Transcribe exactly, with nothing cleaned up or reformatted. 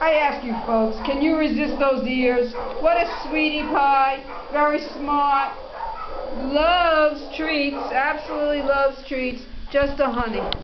I ask you folks, can you resist those ears? What a sweetie pie, very smart, loves treats, absolutely loves treats, just a honey.